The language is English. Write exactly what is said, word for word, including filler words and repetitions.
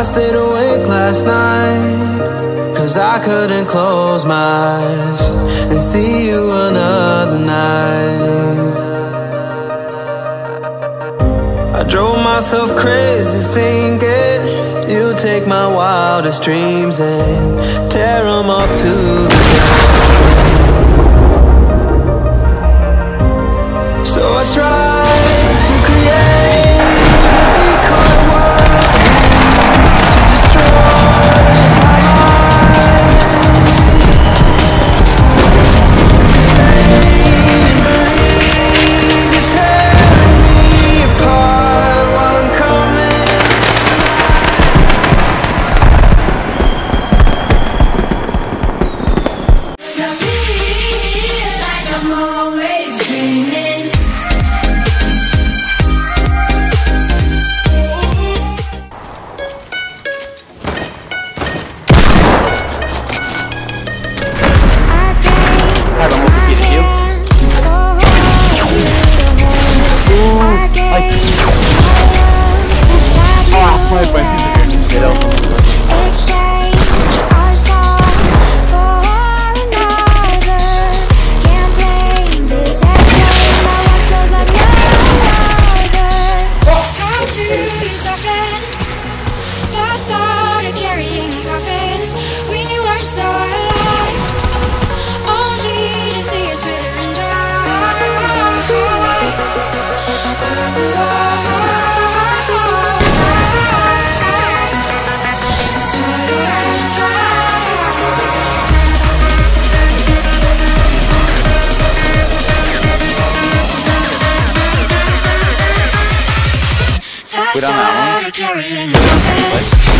I stayed awake last night, cause I couldn't close my eyes and see you another night. I drove myself crazy thinking you'd take my wildest dreams and tear them all to the ground. So I tried we don't know.